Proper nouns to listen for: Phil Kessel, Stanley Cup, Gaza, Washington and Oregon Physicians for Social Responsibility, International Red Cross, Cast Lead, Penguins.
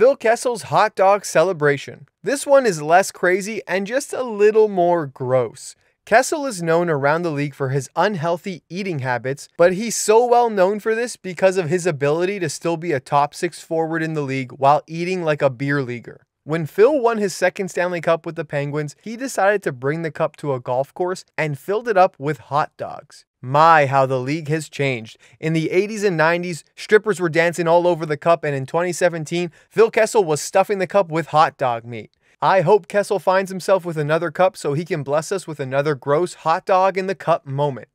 Phil Kessel's hot dog celebration. This one is less crazy and just a little more gross. Kessel is known around the league for his unhealthy eating habits, but he's so well known for this because of his ability to still be a top 6 forward in the league while eating like a beer leaguer. When Phil won his second Stanley Cup with the Penguins, he decided to bring the cup to a golf course and filled it up with hot dogs. My, how the league has changed. In the 80s and 90s, strippers were dancing all over the cup, and in 2017, Phil Kessel was stuffing the cup with hot dog meat. I hope Kessel finds himself with another cup so he can bless us with another gross hot dog in the cup moment.